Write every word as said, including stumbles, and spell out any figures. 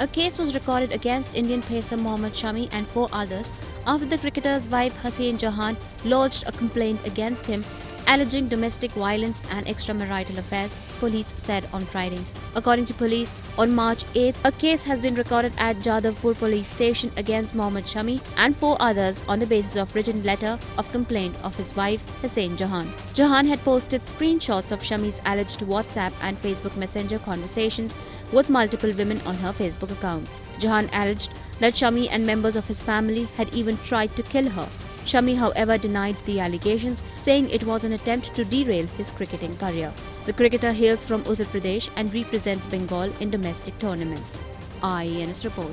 A case was recorded against Indian pacer Mohammed Shami and four others after the cricketer's wife Hasin Jahan lodged a complaint against him, alleging domestic violence and extramarital affairs, police said on Friday. According to police, on March eighth, a case has been recorded at Jadavpur police station against Mohammed Shami and four others on the basis of written letter of complaint of his wife, Hasin Jahan. Jahan had posted screenshots of Shami's alleged WhatsApp and Facebook Messenger conversations with multiple women on her Facebook account. Jahan alleged that Shami and members of his family had even tried to kill her. Shami, however, denied the allegations, saying it was an attempt to derail his cricketing career. The cricketer hails from Uttar Pradesh and represents Bengal in domestic tournaments. I A N S report.